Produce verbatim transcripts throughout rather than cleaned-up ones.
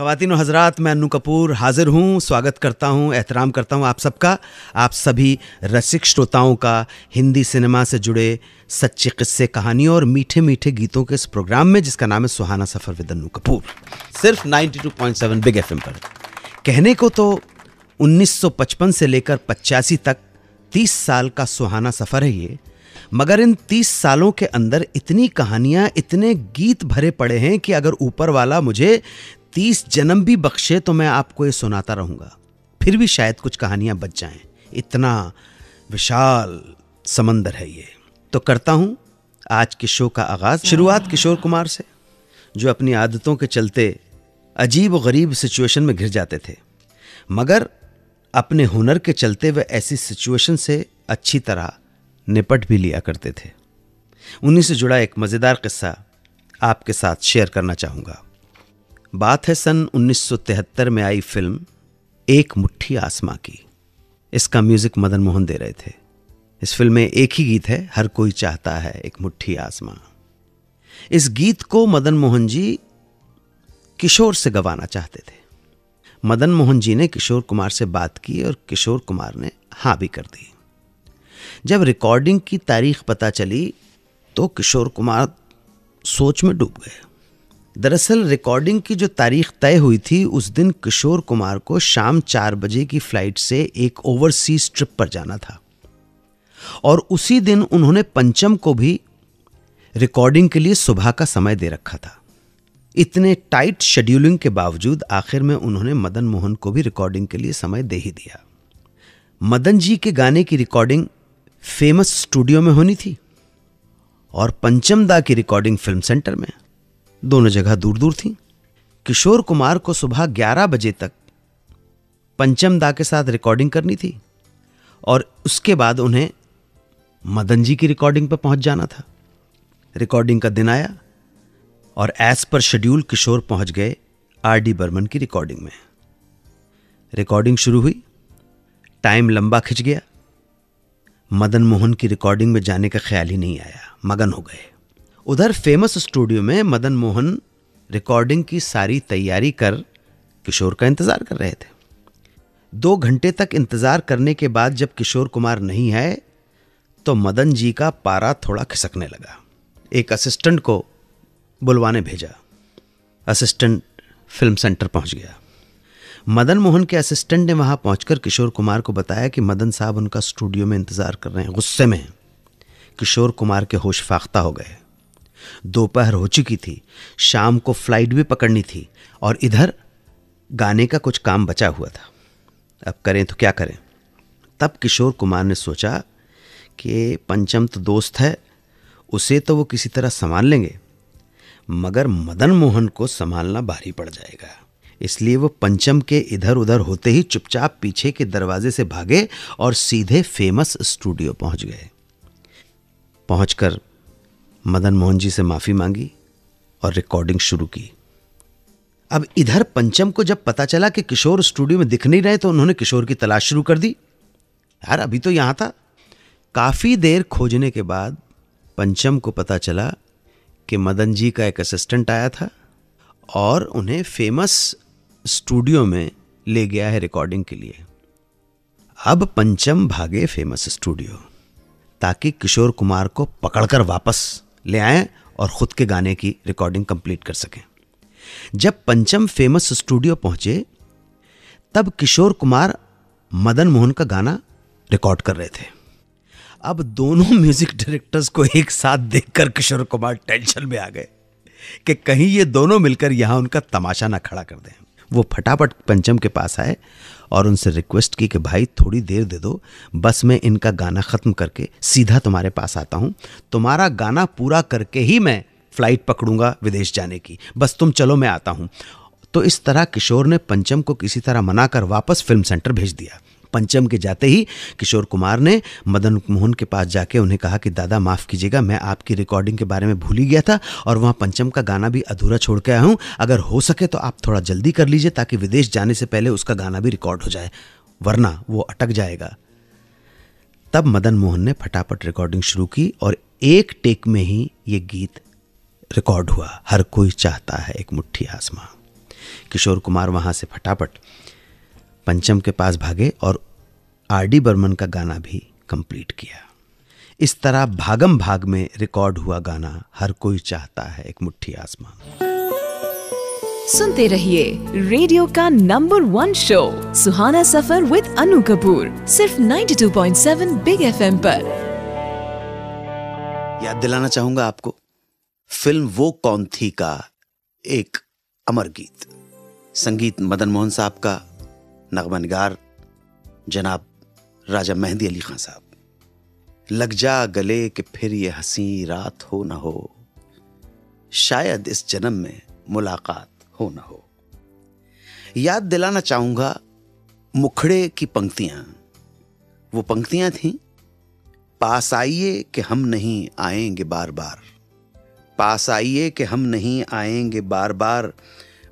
ख़वातीन हज़रात, मैं अनु कपूर हाज़िर हूँ। स्वागत करता हूँ, एहतराम करता हूँ आप सबका, आप सभी रसिक श्रोताओं का, हिंदी सिनेमा से जुड़े सच्चे किस्से, कहानियों और मीठे मीठे गीतों के इस प्रोग्राम में जिसका नाम है सुहाना सफ़र विद अनु कपूर, सिर्फ ninety two point seven big F M पर। कहने को तो उन्नीस सौ पचपन से लेकर पचासी तक तीस साल का सुहाना सफ़र है ये, मगर इन तीस सालों के अंदर इतनी कहानियाँ, इतने गीत भरे पड़े हैं कि अगर ऊपर वाला मुझे तीस जन्म भी बख्शे तो मैं आपको ये सुनाता रहूँगा, फिर भी शायद कुछ कहानियाँ बच जाएं। इतना विशाल समंदर है ये। तो करता हूँ आज के शो का आगाज़, शुरुआत किशोर कुमार से, जो अपनी आदतों के चलते अजीब गरीब सिचुएशन में घिर जाते थे, मगर अपने हुनर के चलते वह ऐसी सिचुएशन से अच्छी तरह निपट भी लिया करते थे। उन्हीं से जुड़ा एक मज़ेदार किस्सा आपके साथ शेयर करना चाहूँगा। बात है सन उन्नीस सौ तिहत्तर में आई फिल्म एक मुट्ठी आसमां की। इसका म्यूज़िक मदन मोहन दे रहे थे। इस फिल्म में एक ही गीत है, हर कोई चाहता है एक मुट्ठी आसमां। इस गीत को मदन मोहन जी किशोर से गवाना चाहते थे। मदन मोहन जी ने किशोर कुमार से बात की और किशोर कुमार ने हाँ भी कर दी। जब रिकॉर्डिंग की तारीख पता चली तो किशोर कुमार सोच में डूब गए। दरअसल रिकॉर्डिंग की जो तारीख तय हुई थी, उस दिन किशोर कुमार को शाम चार बजे की फ़्लाइट से एक ओवरसीज ट्रिप पर जाना था, और उसी दिन उन्होंने पंचम को भी रिकॉर्डिंग के लिए सुबह का समय दे रखा था। इतने टाइट शेड्यूलिंग के बावजूद आखिर में उन्होंने मदन मोहन को भी रिकॉर्डिंग के लिए समय दे ही दिया। मदन जी के गाने की रिकॉर्डिंग फेमस स्टूडियो में होनी थी और पंचम दा की रिकॉर्डिंग फिल्म सेंटर में। दोनों जगह दूर दूर थी। किशोर कुमार को सुबह ग्यारह बजे तक पंचम दा के साथ रिकॉर्डिंग करनी थी और उसके बाद उन्हें मदन जी की रिकॉर्डिंग पर पहुंच जाना था। रिकॉर्डिंग का दिन आया और एज पर शेड्यूल किशोर पहुंच गए आर डी बर्मन की रिकॉर्डिंग में। रिकॉर्डिंग शुरू हुई, टाइम लंबा खिंच गया। मदन मोहन की रिकॉर्डिंग में जाने का ख्याल ही नहीं आया, मगन हो गए। उधर फेमस स्टूडियो में मदन मोहन रिकॉर्डिंग की सारी तैयारी कर किशोर का इंतज़ार कर रहे थे। दो घंटे तक इंतज़ार करने के बाद जब किशोर कुमार नहीं आए तो मदन जी का पारा थोड़ा खिसकने लगा। एक असिस्टेंट को बुलवाने भेजा। असिस्टेंट फिल्म सेंटर पहुंच गया। मदन मोहन के असिस्टेंट ने वहां पहुंचकर किशोर कुमार को बताया कि मदन साहब उनका स्टूडियो में इंतज़ार कर रहे हैं। गुस्से में किशोर कुमार के होश फाख्ता हो गए। दोपहर हो चुकी थी, शाम को फ्लाइट भी पकड़नी थी और इधर गाने का कुछ काम बचा हुआ था। अब करें तो क्या करें। तब किशोर कुमार ने सोचा कि पंचम तो दोस्त है, उसे तो वो किसी तरह संभाल लेंगे, मगर मदन मोहन को संभालना भारी पड़ जाएगा। इसलिए वो पंचम के इधर उधर होते ही चुपचाप पीछे के दरवाजे से भागे और सीधे फेमस स्टूडियो पहुंच गए। पहुंचकर मदन मोहन जी से माफ़ी मांगी और रिकॉर्डिंग शुरू की। अब इधर पंचम को जब पता चला कि किशोर स्टूडियो में दिख नहीं रहे तो उन्होंने किशोर की तलाश शुरू कर दी। यार अभी तो यहाँ था। काफ़ी देर खोजने के बाद पंचम को पता चला कि मदन जी का एक असिस्टेंट आया था और उन्हें फेमस स्टूडियो में ले गया है रिकॉर्डिंग के लिए। अब पंचम भागे फेमस स्टूडियो ताकि किशोर कुमार को पकड़कर वापस ले आएं और ख़ुद के गाने की रिकॉर्डिंग कंप्लीट कर सकें। जब पंचम फेमस स्टूडियो पहुंचे तब किशोर कुमार मदन मोहन का गाना रिकॉर्ड कर रहे थे। अब दोनों म्यूज़िक डायरेक्टर्स को एक साथ देखकर किशोर कुमार टेंशन में आ गए कि कहीं ये दोनों मिलकर यहाँ उनका तमाशा ना खड़ा कर दें। वो फटाफट पंचम के पास आए और उनसे रिक्वेस्ट की कि भाई थोड़ी देर दे दो, बस मैं इनका गाना ख़त्म करके सीधा तुम्हारे पास आता हूँ। तुम्हारा गाना पूरा करके ही मैं फ़्लाइट पकड़ूंगा विदेश जाने की, बस तुम चलो मैं आता हूँ। तो इस तरह किशोर ने पंचम को किसी तरह मना कर वापस फिल्म सेंटर भेज दिया। पंचम के जाते ही किशोर कुमार ने मदन मोहन के पास जाके उन्हें कहा कि दादा माफ़ कीजिएगा, मैं आपकी रिकॉर्डिंग के बारे में भूल ही गया था और वहाँ पंचम का गाना भी अधूरा छोड़ के आया हूँ। अगर हो सके तो आप थोड़ा जल्दी कर लीजिए ताकि विदेश जाने से पहले उसका गाना भी रिकॉर्ड हो जाए, वरना वो अटक जाएगा। तब मदन मोहन ने फटाफट रिकॉर्डिंग शुरू की और एक टेक में ही ये गीत रिकॉर्ड हुआ, हर कोई चाहता है एक मुट्ठी आसमां। किशोर कुमार वहाँ से फटाफट पंचम के पास भागे और आर डी बर्मन का गाना भी कंप्लीट किया। इस तरह भागम भाग में रिकॉर्ड हुआ गाना हर कोई चाहता है एक मुट्ठी आसमान। सुनते रहिए रेडियो का number one show Suhana Safar with Anu Kapoor, सिर्फ बानवे पॉइंट सात बिग एफ एम पर। याद दिलाना चाहूंगा आपको फिल्म वो कौन थी का एक अमर गीत, संगीत मदन मोहन साहब का, नगमा निगार जनाब राजा मेहंदी अली खान साहब। लग जा गले कि फिर ये हंसी रात हो न हो, शायद इस जन्म में मुलाकात हो ना हो। याद दिलाना चाहूंगा मुखड़े की पंक्तियां, वो पंक्तियां थीं, पास आइए कि हम नहीं आएंगे बार बार, पास आइए कि हम नहीं आएंगे बार बार,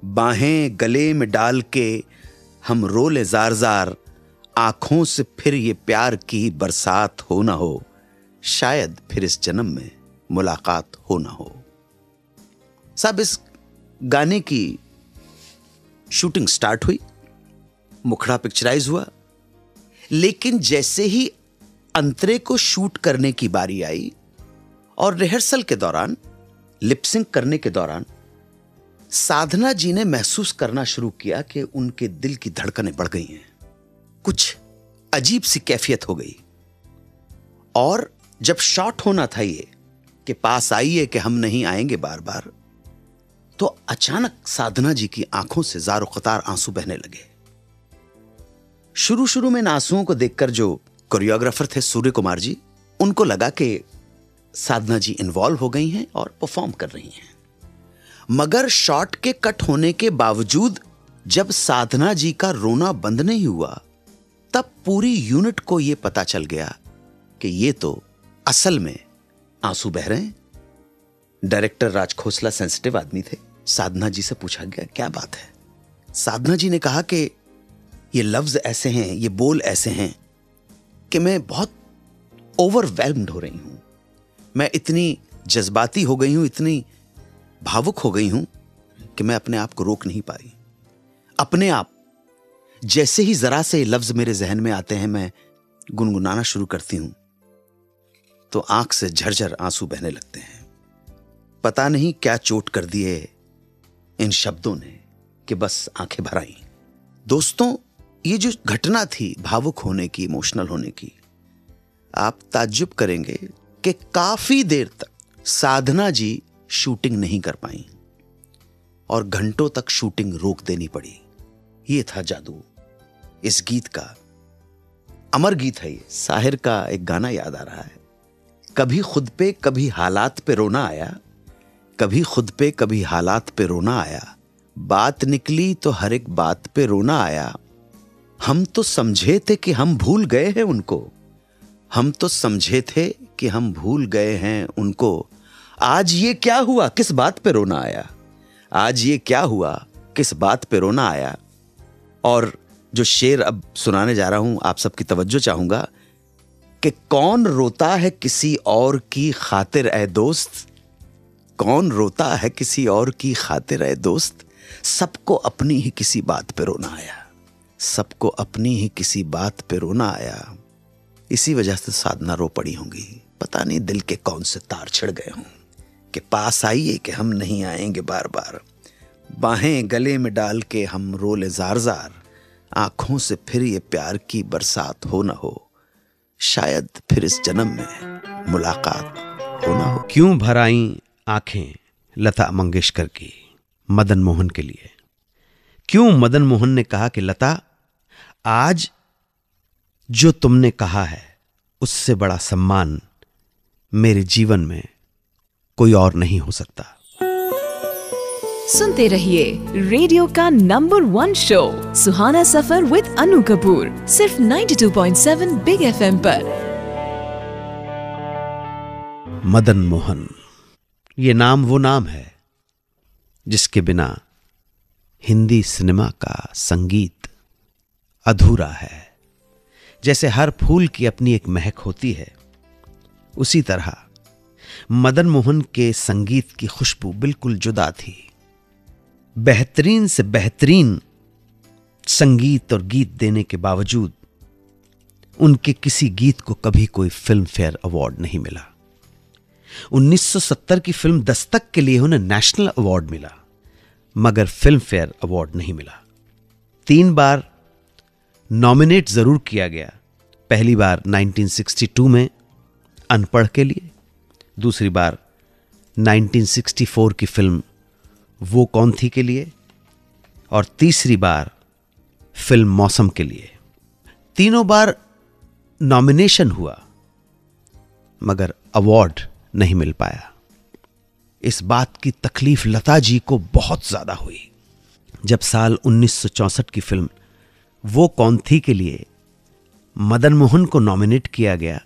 बाहें गले में डाल के हम रोले जार जार, आंखों से फिर ये प्यार की बरसात हो ना हो, शायद फिर इस जन्म में मुलाकात हो ना हो। सब इस गाने की शूटिंग स्टार्ट हुई, मुखड़ा पिक्चराइज हुआ, लेकिन जैसे ही अंतरे को शूट करने की बारी आई और रिहर्सल के दौरान, लिपसिंक करने के दौरान साधना जी ने महसूस करना शुरू किया कि उनके दिल की धड़कनें बढ़ गई हैं, कुछ अजीब सी कैफियत हो गई। और जब शॉट होना था ये कि पास आइए कि हम नहीं आएंगे बार बार, तो अचानक साधना जी की आंखों से जारो कतार आंसू बहने लगे। शुरू शुरू में इन आंसुओं को देखकर जो कोरियोग्राफर थे सूर्य कुमार जी, उनको लगा कि साधना जी इन्वॉल्व हो गई हैं और परफॉर्म कर रही हैं, मगर शॉट के कट होने के बावजूद जब साधना जी का रोना बंद नहीं हुआ, तब पूरी यूनिट को यह पता चल गया कि ये तो असल में आंसू बह रहे हैं। डायरेक्टर राज खोसला सेंसिटिव आदमी थे, साधना जी से पूछा गया क्या बात है। साधना जी ने कहा कि ये लफ्ज ऐसे हैं, ये बोल ऐसे हैं कि मैं बहुत ओवरवेल्म्ड हो रही हूं, मैं इतनी जज्बाती हो गई हूं, इतनी भावुक हो गई हूं कि मैं अपने आप को रोक नहीं पा रही। अपने आप जैसे ही जरा से लफ्ज मेरे जहन में आते हैं, मैं गुनगुनाना शुरू करती हूं तो आंख से झरझर आंसू बहने लगते हैं। पता नहीं क्या चोट कर दिए इन शब्दों ने कि बस आंखें भर आईं। दोस्तों, ये जो घटना थी भावुक होने की, इमोशनल होने की, आप ताज्जुब करेंगे कि काफी देर तक साधना जी शूटिंग नहीं कर पाईं और घंटों तक शूटिंग रोक देनी पड़ी। ये था जादू इस गीत का, अमर गीत है ये। साहिर का एक गाना याद आ रहा है, कभी खुद पे कभी हालात पे रोना आया, कभी खुद पे कभी हालात पे रोना आया, बात निकली तो हर एक बात पे रोना आया, हम तो समझे थे कि हम भूल गए हैं उनको, हम तो समझे थे कि हम भूल गए हैं उनको, आज ये क्या हुआ किस बात पे रोना आया, आज ये क्या हुआ किस बात पे रोना आया। और जो शेर अब सुनाने जा रहा हूं, आप सबकी तवज्जो चाहूंगा कि कौन रोता है किसी और की खातिर ए दोस्त, कौन रोता है किसी और की खातिर है दोस्त, सबको अपनी ही किसी बात पे रोना आया, सबको अपनी ही किसी बात पे रोना आया। इसी वजह से साधना रो पड़ी होंगी, पता नहीं दिल के कौन से तार छिड़ गए हों कि पास आइए कि हम नहीं आएंगे बार बार, बाहें गले में डाल के हम रोले जार जार, आंखों से फिर ये प्यार की बरसात हो ना हो, शायद फिर इस जन्म में मुलाकात हो ना हो। क्यों भराई आंखें लता मंगेशकर की मदन मोहन के लिए। क्यों मदन मोहन ने कहा कि लता, आज जो तुमने कहा है उससे बड़ा सम्मान मेरे जीवन में कोई और नहीं हो सकता। सुनते रहिए रेडियो का number one show Suhana Safar with Anu Kapoor, सिर्फ बानवे पॉइंट सात बिग एफ एम पर। मदन मोहन, ये नाम वो नाम है जिसके बिना हिंदी सिनेमा का संगीत अधूरा है। जैसे हर फूल की अपनी एक महक होती है, उसी तरह मदन मोहन के संगीत की खुशबू बिल्कुल जुदा थी। बेहतरीन से बेहतरीन संगीत और गीत देने के बावजूद उनके किसी गीत को कभी कोई फिल्म फेयर अवार्ड नहीं मिला। उन्नीस सौ सत्तर की फिल्म दस्तक के लिए उन्हें नेशनल अवार्ड मिला मगर फिल्म फेयर अवार्ड नहीं मिला। तीन बार नॉमिनेट जरूर किया गया, पहली बार उन्नीस सौ बासठ में अनपढ़ के लिए, दूसरी बार उन्नीस सौ चौंसठ की फिल्म वो कौन थी के लिए और तीसरी बार फिल्म मौसम के लिए। तीनों बार नॉमिनेशन हुआ मगर अवार्ड नहीं मिल पाया। इस बात की तकलीफ लता जी को बहुत ज्यादा हुई। जब साल उन्नीस सौ चौंसठ की फिल्म वो कौन थी के लिए मदन मोहन को नॉमिनेट किया गया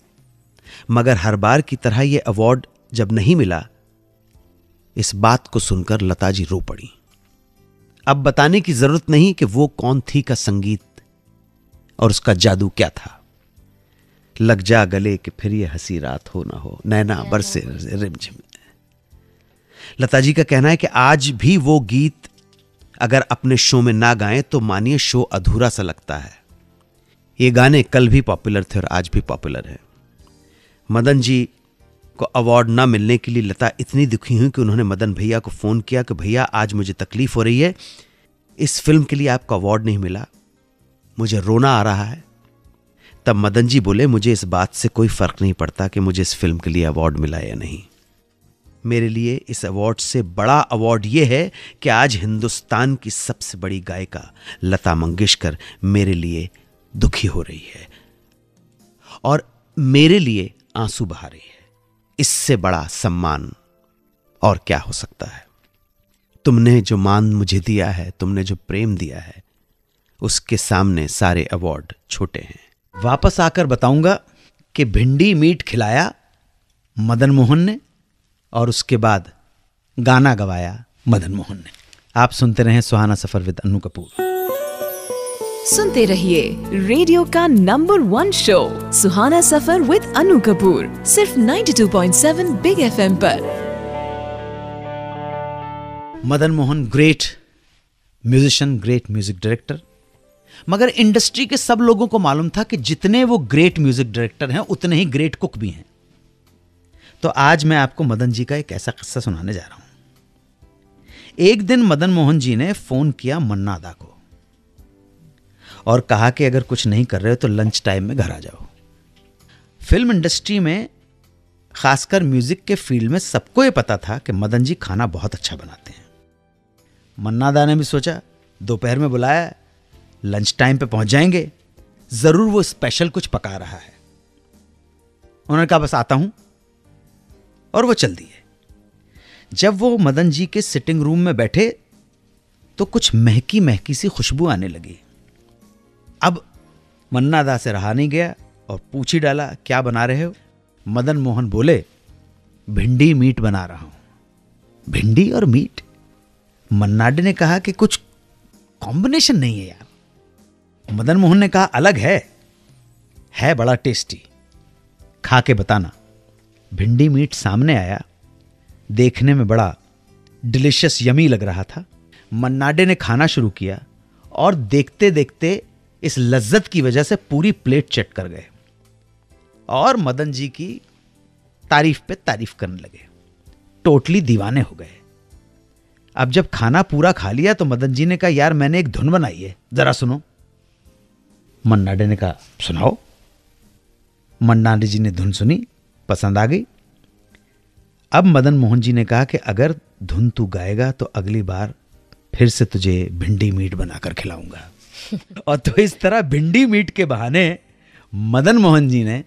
मगर हर बार की तरह यह अवार्ड जब नहीं मिला, इस बात को सुनकर लता जी रो पड़ी। अब बताने की जरूरत नहीं कि वो कौन थी का संगीत और उसका जादू क्या था। लग जा गले कि फिर ये हंसी रात हो ना हो, नैना बरसे रिमझिम। लता जी का कहना है कि आज भी वो गीत अगर अपने शो में ना गाएं तो मानिए शो अधूरा सा लगता है। ये गाने कल भी पॉपुलर थे और आज भी पॉपुलर है। मदन जी को अवार्ड ना मिलने के लिए लता इतनी दुखी हुई कि उन्होंने मदन भैया को फोन किया कि भैया आज मुझे तकलीफ हो रही है, इस फिल्म के लिए आपको अवार्ड नहीं मिला, मुझे रोना आ रहा है। तब मदन जी बोले मुझे इस बात से कोई फर्क नहीं पड़ता कि मुझे इस फिल्म के लिए अवार्ड मिला या नहीं, मेरे लिए इस अवार्ड से बड़ा अवार्ड यह है कि आज हिंदुस्तान की सबसे बड़ी गायिका लता मंगेशकर मेरे लिए दुखी हो रही है और मेरे लिए आंसू बहा रही है, इससे बड़ा सम्मान और क्या हो सकता है। तुमने जो मान मुझे दिया है, तुमने जो प्रेम दिया है, उसके सामने सारे अवार्ड छोटे हैं। वापस आकर बताऊंगा कि भिंडी मीट खिलाया मदन मोहन ने और उसके बाद गाना गवाया मदन मोहन ने। आप सुनते रहे सुहाना सफर विद अनु कपूर। सुनते रहिए रेडियो का number one show Suhana Safar with Anu Kapoor, सिर्फ बानवे पॉइंट सात बिग एफएम पर। Madan Mohan great musician, great music director, मगर इंडस्ट्री के सब लोगों को मालूम था कि जितने वो ग्रेट म्यूजिक डायरेक्टर हैं उतने ही ग्रेट कुक भी हैं। तो आज मैं आपको मदन जी का एक ऐसा किस्सा सुनाने जा रहा हूं। एक दिन मदन मोहन जी ने फोन किया मन्ना दा को और कहा कि अगर कुछ नहीं कर रहे हो तो लंच टाइम में घर आ जाओ। फिल्म इंडस्ट्री में खासकर म्यूजिक के फील्ड में सबको ये पता था कि मदन जी खाना बहुत अच्छा बनाते हैं। मन्ना दा ने भी सोचा दोपहर में बुलाया, लंच टाइम पे पहुंच जाएंगे, जरूर वो स्पेशल कुछ पका रहा है। उन्होंने कहा बस आता हूं और वो चल दिए। जब वो मदन जी के सिटिंग रूम में बैठे तो कुछ महकी महकी सी खुशबू आने लगी। अब मन्ना दा से रहा नहीं गया और पूछ ही डाला क्या बना रहे हो। मदन मोहन बोले भिंडी मीट बना रहा हूं। भिंडी और मीट, मन्ना डे ने कहा कि कुछ कॉम्बिनेशन नहीं है यार। मदन मोहन ने कहा अलग है, है बड़ा टेस्टी, खा के बताना। भिंडी मीट सामने आया, देखने में बड़ा डिलिशियस यमी लग रहा था। मन्नाडे ने खाना शुरू किया और देखते देखते इस लज्जत की वजह से पूरी प्लेट चट कर गए और मदन जी की तारीफ पे तारीफ करने लगे, टोटली दीवाने हो गए। अब जब खाना पूरा खा लिया तो मदन जी ने कहा यार मैंने एक धुन बनाई है, जरा सुनो। मन्नाडे ने कहा सुनाओ। मन्नाडे जी ने धुन सुनी, पसंद आ गई। अब मदन मोहन जी ने कहा कि अगर धुन तू गाएगा तो अगली बार फिर से तुझे भिंडी मीट बनाकर खिलाऊंगा। और तो इस तरह भिंडी मीट के बहाने मदन मोहन जी ने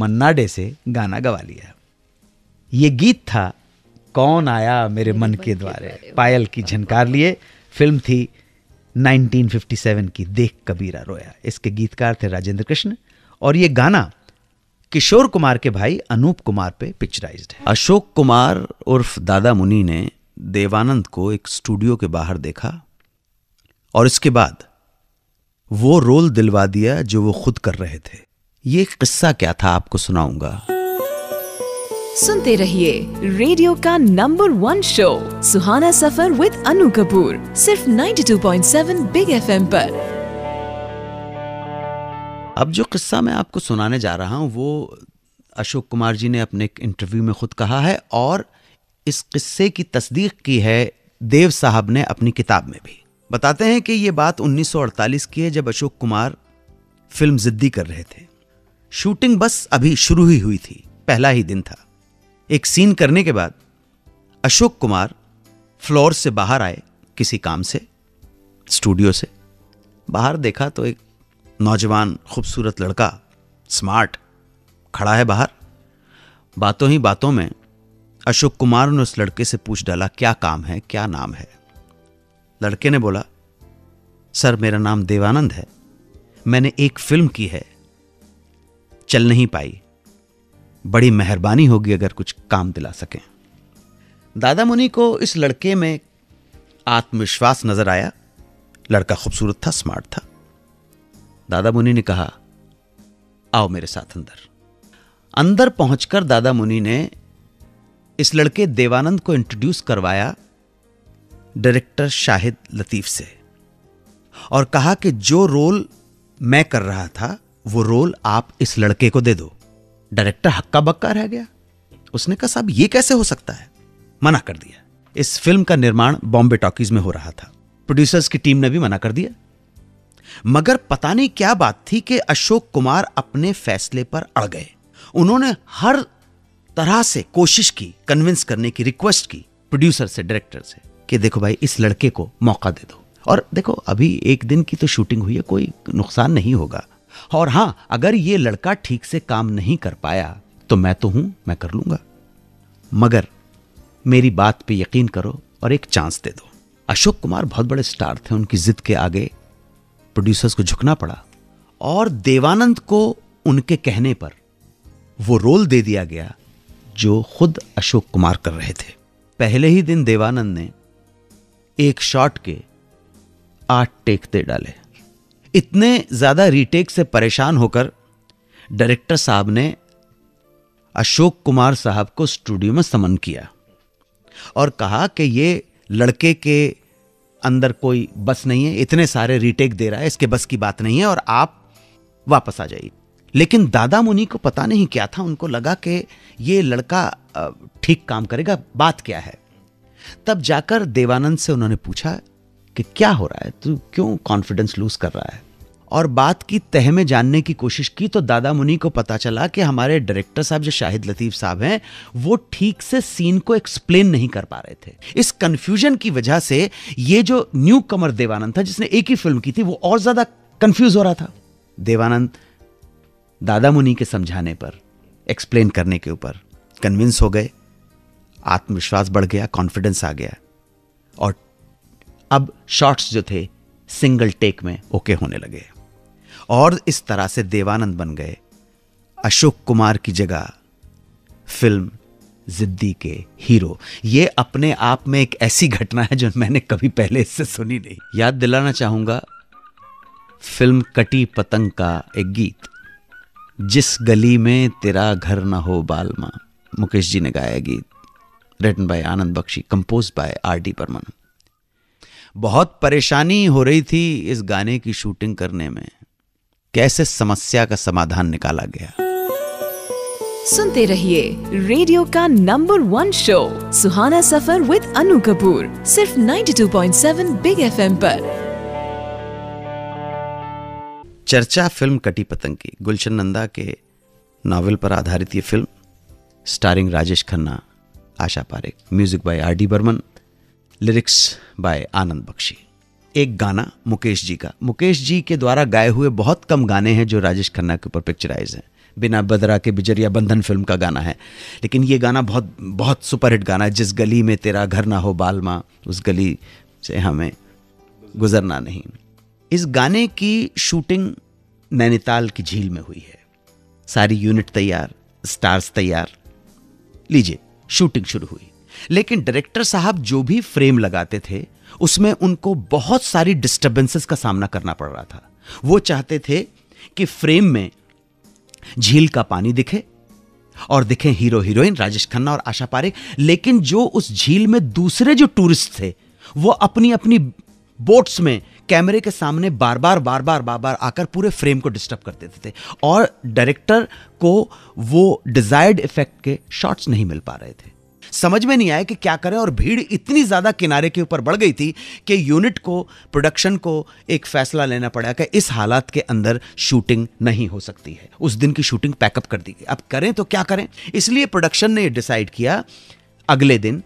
मन्ना डे से गाना गवा लिया। ये गीत था कौन आया मेरे मन के द्वारे, पायल की झनकार लिए। फिल्म थी उन्नीस सौ सत्तावन की देख कबीरा रोया। इसके गीतकार थे राजेंद्र कृष्ण और ये गाना किशोर कुमार के भाई अनूप कुमार पे पिक्चराइज्ड है। अशोक कुमार उर्फ दादा मुनि ने देवानंद को एक स्टूडियो के बाहर देखा और इसके बाद वो रोल दिलवा दिया जो वो खुद कर रहे थे। ये किस्सा क्या था आपको सुनाऊंगा। सुनते रहिए रेडियो का number one show Suhana Safar with Anu Kapoor, सिर्फ बानवे पॉइंट सात बिग एफएम पर। अब जो किस्सा मैं आपको सुनाने जा रहा हूँ वो अशोक कुमार जी ने अपने एक इंटरव्यू में खुद कहा है, और इस किस्से की तस्दीक की है देव साहब ने अपनी किताब में भी। बताते हैं कि ये बात उन्नीस सौ अड़तालीस की है, जब अशोक कुमार फिल्म जिद्दी कर रहे थे। शूटिंग बस अभी शुरू ही हुई थी, पहला ही दिन था। एक सीन करने के बाद अशोक कुमार फ्लोर से बाहर आए किसी काम से, स्टूडियो से बाहर देखा तो एक नौजवान खूबसूरत लड़का, स्मार्ट, खड़ा है बाहर। बातों ही बातों में अशोक कुमार ने उस लड़के से पूछ डाला, क्या काम है, क्या नाम है? लड़के ने बोला, सर मेरा नाम देवानंद है, मैंने एक फिल्म की है, चल नहीं पाई, बड़ी मेहरबानी होगी अगर कुछ काम दिला सकें। दादा मुनि को इस लड़के में आत्मविश्वास नजर आया। लड़का खूबसूरत था, स्मार्ट था। दादा मुनि ने कहा, आओ मेरे साथ अंदर। अंदर पहुंचकर दादा मुनि ने इस लड़के देवानंद को इंट्रोड्यूस करवाया डायरेक्टर शाहिद लतीफ से, और कहा कि जो रोल मैं कर रहा था वो रोल आप इस लड़के को दे दो। डायरेक्टर हक्का बक्का रह गया। उसने कहा, साहब ये कैसे हो सकता है? मना कर दिया। इस फिल्म का निर्माण बॉम्बे टॉकीज में हो रहा था, प्रोड्यूसर्स की टीम ने भी मना कर दिया। मगर पता नहीं क्या बात थी कि अशोक कुमार अपने फैसले पर अड़ गए। उन्होंने हर तरह से कोशिश की, कन्विंस करने की, रिक्वेस्ट की प्रोड्यूसर से, डायरेक्टर से कि देखो भाई इस लड़के को मौका दे दो, और देखो अभी एक दिन की तो शूटिंग हुई है, कोई नुकसान नहीं होगा, और हां अगर ये लड़का ठीक से काम नहीं कर पाया तो मैं तो हूं, मैं कर लूंगा, मगर मेरी बात पे यकीन करो और एक चांस दे दो। अशोक कुमार बहुत बड़े स्टार थे, उनकी जिद के आगे प्रोड्यूसर्स को झुकना पड़ा, और देवानंद को उनके कहने पर वो रोल दे दिया गया जो खुद अशोक कुमार कर रहे थे। पहले ही दिन देवानंद ने एक शॉट के आठ टेक दे डाले। इतने ज्यादा रीटेक से परेशान होकर डायरेक्टर साहब ने अशोक कुमार साहब को स्टूडियो में समन किया और कहा कि ये लड़के के अंदर कोई बस नहीं है, इतने सारे रीटेक दे रहा है, इसके बस की बात नहीं है, और आप वापस आ जाइए। लेकिन दादा मुनि को पता नहीं क्या था, उनको लगा कि ये लड़का ठीक काम करेगा, बात क्या है। तब जाकर देवानंद से उन्होंने पूछा कि क्या हो रहा है, तू क्यों कॉन्फिडेंस लूज कर रहा है? और बात की तह में जानने की कोशिश की तो दादा मुनि को पता चला कि हमारे डायरेक्टर साहब जो शाहिद लतीफ साहब हैं वो ठीक से सीन को एक्सप्लेन नहीं कर पा रहे थे। इस कंफ्यूजन की वजह से ये जो न्यू कमर देवानंद था, जिसने एक ही फिल्म की थी, वो और ज्यादा कंफ्यूज हो रहा था। देवानंद दादा मुनि के समझाने पर, एक्सप्लेन करने के ऊपर कन्विंस हो गए, आत्मविश्वास बढ़ गया, कॉन्फिडेंस आ गया, और अब शॉट्स जो थे सिंगल टेक में ओके होने लगे, और इस तरह से देवानंद बन गए अशोक कुमार की जगह फिल्म जिद्दी के हीरो। ये अपने आप में एक ऐसी घटना है जो मैंने कभी पहले इससे सुनी नहीं। याद दिलाना चाहूंगा फिल्म कटी पतंग का एक गीत, जिस गली में तेरा घर ना हो बालमा, मुकेश जी ने गाया गीत, written by Anand Bakshi, compose by R D Burman. बहुत परेशानी हो रही थी इस गाने की शूटिंग करने में, कैसे समस्या का समाधान निकाला गया। सुनते रहिए रेडियो का number one show Suhana Safar with Anu Kapoor, सिर्फ बानवे पॉइंट सात बिग एफएम पर। चर्चा फिल्म कटी पतंग की, गुलशन नंदा के नॉवेल पर आधारित ये film, starring Rajesh Khanna, Asha Parekh, music by R D Burman, lyrics by Anand Bakshi. एक गाना मुकेश जी का, मुकेश जी के द्वारा गाए हुए बहुत कम गाने हैं जो राजेश खन्ना के ऊपर पिक्चराइज हैं। बिना बदरा के बिजरिया बंधन फिल्म का गाना है, लेकिन ये गाना बहुत बहुत सुपरहिट गाना है। जिस गली में तेरा घर ना हो बालमा, उस गली से हमें गुजरना नहीं। इस गाने की शूटिंग नैनीताल की झील में हुई है। सारी यूनिट तैयार, स्टार्स तैयार, लीजिए शूटिंग शुरू हुई। लेकिन डायरेक्टर साहब जो भी फ्रेम लगाते थे उसमें उनको बहुत सारी डिस्टर्बेंसेस का सामना करना पड़ रहा था। वो चाहते थे कि फ्रेम में झील का पानी दिखे, और दिखे हीरो हीरोइन राजेश खन्ना और आशा पारेख, लेकिन जो उस झील में दूसरे जो टूरिस्ट थे वो अपनी अपनी बोट्स में कैमरे के सामने बार बार बार बार बार बार आकर पूरे फ्रेम को डिस्टर्ब कर देते थे और डायरेक्टर को वो डिजायर्ड इफेक्ट के शॉट्स नहीं मिल पा रहे थे। समझ में नहीं आया कि क्या करें और भीड़ इतनी ज़्यादा किनारे के ऊपर बढ़ गई थी कि यूनिट को, प्रोडक्शन को एक फैसला लेना पड़ा कि इस हालात के अंदर शूटिंग नहीं हो सकती है। उस दिन की शूटिंग पैकअप कर दी गई। अब करें तो क्या करें, इसलिए प्रोडक्शन ने डिसाइड किया अगले दिन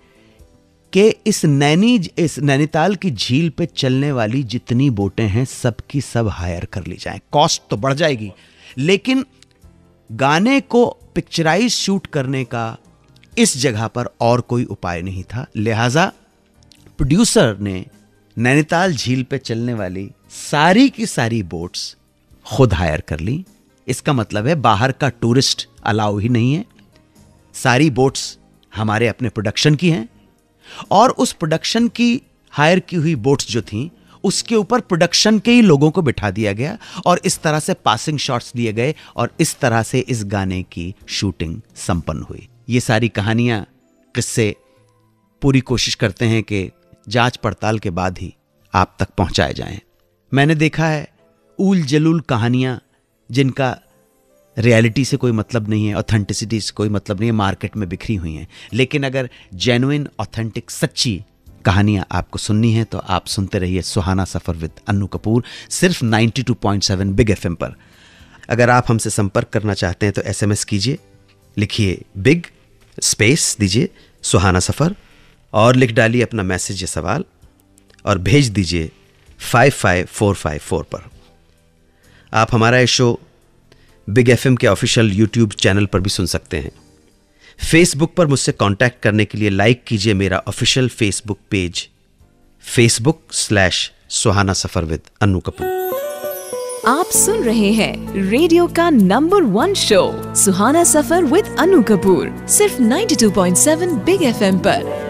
कि इस नैनी इस नैनीताल की झील पे चलने वाली जितनी बोटें हैं सब की सब हायर कर ली जाएं। कॉस्ट तो बढ़ जाएगी लेकिन गाने को पिक्चराइज शूट करने का इस जगह पर और कोई उपाय नहीं था, लिहाजा प्रोड्यूसर ने नैनीताल झील पे चलने वाली सारी की सारी बोट्स खुद हायर कर ली। इसका मतलब है बाहर का टूरिस्ट अलाउ ही नहीं है, सारी बोट्स हमारे अपने प्रोडक्शन की हैं और उस प्रोडक्शन की हायर की हुई बोट्स जो थीं उसके ऊपर प्रोडक्शन के ही लोगों को बिठा दिया गया और इस तरह से पासिंग शॉट्स लिए गए और इस तरह से इस गाने की शूटिंग संपन्न हुई। ये सारी कहानियाँ, किस्से पूरी कोशिश करते हैं कि जांच पड़ताल के बाद ही आप तक पहुँचाए जाएँ। मैंने देखा है ऊल जलूल कहानियाँ जिनका रियलिटी से कोई मतलब नहीं है, ऑथेंटिसिटी से कोई मतलब नहीं है, मार्केट में बिखरी हुई हैं, लेकिन अगर जेन्युइन ऑथेंटिक सच्ची कहानियाँ आपको सुननी है तो आप सुनते रहिए सुहाना सफ़र विद अनु कपूर सिर्फ ninety two point seven big FM पर। अगर आप हमसे संपर्क करना चाहते हैं तो एसएमएस कीजिए, लिखिए बिग स्पेस दीजिए सुहाना सफ़र और लिख डालिए अपना मैसेज या सवाल और भेज दीजिए five five four five four पर। आप हमारा ये शो बिग एफएम के ऑफिशियल यूट्यूब चैनल पर भी सुन सकते हैं। फेसबुक पर मुझसे कांटेक्ट करने के लिए लाइक कीजिए मेरा official Facebook page Facebook slash Suhana Safar with Anu Kapoor. आप सुन रहे हैं रेडियो का number one show Suhana Safar with Anu Kapoor सिर्फ ninety two point seven big FM पर।